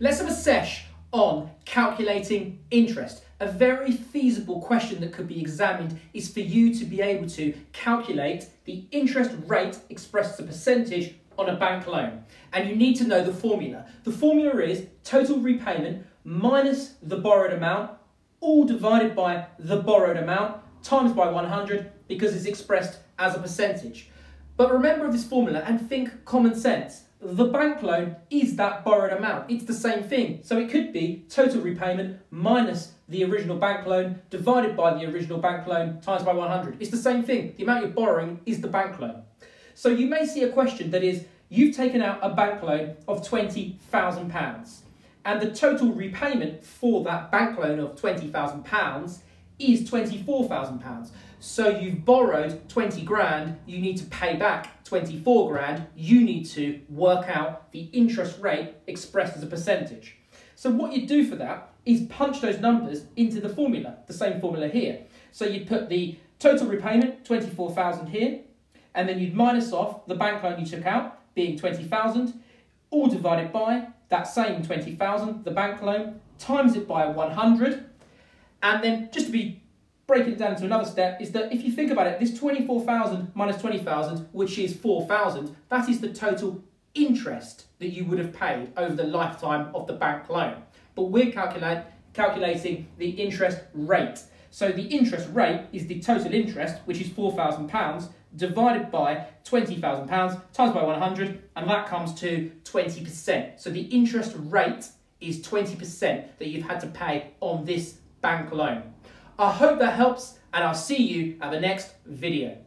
Let's have a sesh on calculating interest. A very feasible question that could be examined is for you to be able to calculate the interest rate expressed as a percentage on a bank loan. And you need to know the formula. The formula is total repayment minus the borrowed amount, all divided by the borrowed amount, times by 100, because it's expressed as a percentage. But remember this formula and think common sense. The bank loan is that borrowed amount. It's the same thing. So it could be total repayment minus the original bank loan divided by the original bank loan times by 100. It's the same thing. The amount you're borrowing is the bank loan. So you may see a question that is, you've taken out a bank loan of £20,000 and the total repayment for that bank loan of £20,000 is £24,000. So you've borrowed 20 grand, you need to pay back 24 grand, you need to work out the interest rate expressed as a percentage. So what you do for that is punch those numbers into the formula, the same formula here. So you'd put the total repayment, 24,000 here, and then you'd minus off the bank loan you took out, being 20,000, all divided by that same 20,000, the bank loan, times it by 100, and then just to be breaking it down to another step is that if you think about it, this 24,000 minus 20,000, which is 4,000, that is the total interest that you would have paid over the lifetime of the bank loan. But we're calculating the interest rate. So the interest rate is the total interest, which is £4,000, divided by £20,000, times by 100, and that comes to 20%. So the interest rate is 20% that you've had to pay on this bank loan. I hope that helps, and I'll see you at the next video.